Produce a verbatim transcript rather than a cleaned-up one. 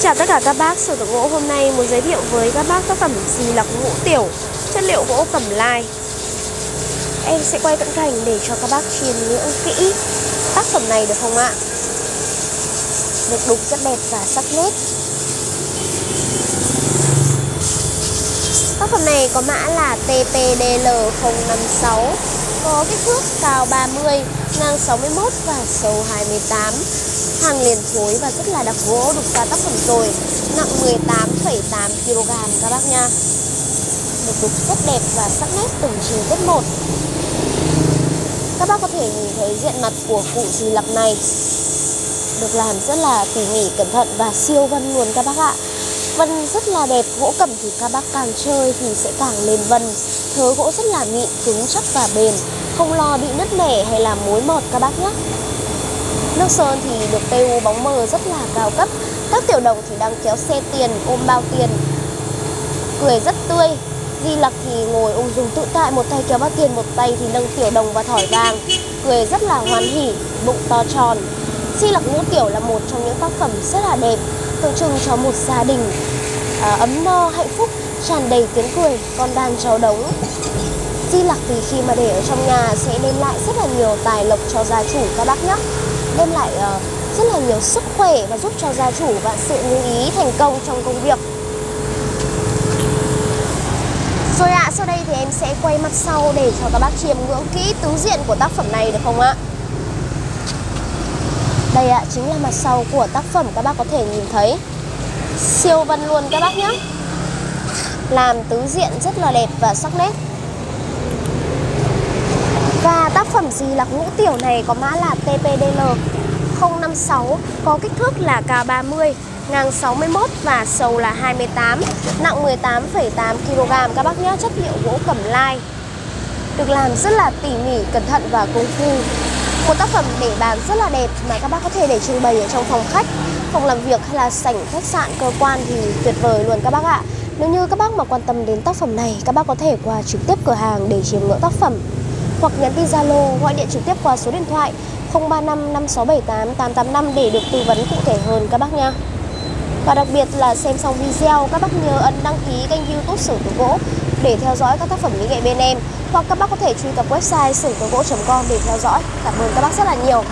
Xin chào tất cả các bác, Xưởng Tượng Gỗ hôm nay muốn giới thiệu với các bác tác phẩm Di Lặc Ngũ Tiểu, chất liệu gỗ cẩm lai. Em sẽ quay cận cảnh để cho các bác chiêm ngưỡng kỹ tác phẩm này được không ạ? Được đục rất đẹp và sắc nét. Tác phẩm này có mã là T P D L không năm sáu, có kích thước cao ba mươi, ngang sáu mươi mốt và sâu hai mươi tám. Hàng liền khối và rất là đặc gỗ, đục ra tác phẩm rồi. Nặng mười tám phẩy tám ki lô gam các bác nha. Được đục rất đẹp và sắc nét từng chi tiết một. Các bác có thể nhìn thấy diện mặt của cụ Di Lặc này được làm rất là tỉ mỉ, cẩn thận và siêu vân luôn các bác ạ. Vân rất là đẹp, gỗ cẩm thì các bác càng chơi thì sẽ càng lên vân. Thớ gỗ rất là mịn, cứng chắc và bền, không lo bị nứt nẻ hay là mối mọt các bác nhé. Nước sơn thì được tê u bóng mờ rất là cao cấp. Các tiểu đồng thì đang kéo xe tiền, ôm bao tiền, cười rất tươi. Di Lặc thì ngồi ung dung tự tại, một tay kéo bao tiền, một tay thì nâng tiểu đồng và thỏi vàng, cười rất là hoan hỉ, bụng to tròn. Di Lặc Ngũ Tiểu là một trong những tác phẩm rất là đẹp, tượng trưng cho một gia đình à, ấm no, hạnh phúc, tràn đầy tiếng cười, con đàn cháu đống. Di Lặc thì khi mà để ở trong nhà sẽ đem lại rất là nhiều tài lộc cho gia chủ các bác nhé, đem lại uh, rất là nhiều sức khỏe và giúp cho gia chủ và sự như ý thành công trong công việc. Rồi ạ, à, sau đây thì em sẽ quay mặt sau để cho các bác chiêm ngưỡng kỹ tứ diện của tác phẩm này được không ạ? Đây ạ, à, chính là mặt sau của tác phẩm, các bác có thể nhìn thấy siêu vân luôn các bác nhé. Làm tứ diện rất là đẹp và sắc nét. Và tác phẩm Di Lặc Ngũ Tiểu này có mã là T P D L không năm sáu, có kích thước là cao ba mươi, ngang sáu mươi mốt và sâu là hai mươi tám, nặng mười tám phẩy tám ki lô gam các bác nhé, chất liệu gỗ cẩm lai. Được làm rất là tỉ mỉ, cẩn thận và công phu. Một tác phẩm để bàn rất là đẹp mà các bác có thể để trưng bày ở trong phòng khách, phòng làm việc hay là sảnh khách sạn, cơ quan thì tuyệt vời luôn các bác ạ. Nếu như các bác mà quan tâm đến tác phẩm này, các bác có thể qua trực tiếp cửa hàng để chiêm ngưỡng tác phẩm, hoặc nhắn tin Zalo, gọi điện trực tiếp qua số điện thoại không ba năm năm sáu bảy tám tám tám năm để được tư vấn cụ thể hơn các bác nha. Và đặc biệt là xem xong video, các bác nhớ ấn đăng ký kênh YouTube Xưởng Tượng Gỗ để theo dõi các tác phẩm mỹ nghệ bên em, hoặc các bác có thể truy cập website xưởng tượng gỗ chấm com để theo dõi. Cảm ơn các bác rất là nhiều.